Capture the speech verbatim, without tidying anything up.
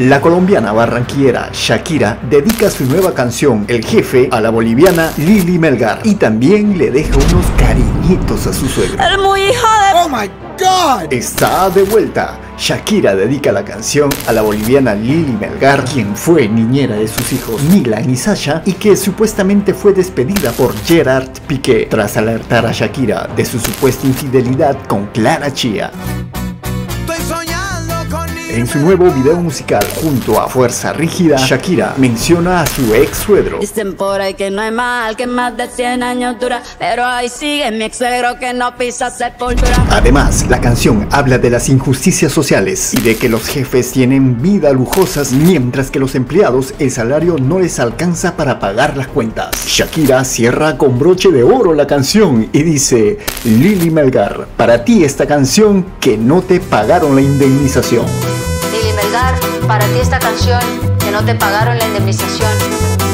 La colombiana barranquillera Shakira dedica su nueva canción El Jefe a la boliviana Lili Melgar y también le deja unos cariñitos a su suegra. ¡El muy hijo de... ¡Oh my God! Está de vuelta. Shakira dedica la canción a la boliviana Lili Melgar, quien fue niñera de sus hijos Milan y Sasha y que supuestamente fue despedida por Gerard Piqué tras alertar a Shakira de su supuesta infidelidad con Clara Chía. En su nuevo video musical junto a Fuerza Regida, Shakira menciona a su ex suegro. Dicen por ahí que no hay mal, que más de cien años dura, pero ahí sigue mi ex suegro que no pisa sepultura. Además, la canción habla de las injusticias sociales y de que los jefes tienen vida lujosas mientras que los empleados el salario no les alcanza para pagar las cuentas. Shakira cierra con broche de oro la canción y dice: Lili Melgar, para ti esta canción que no te pagaron la indemnización. Para ti esta canción, que no te pagaron la indemnización.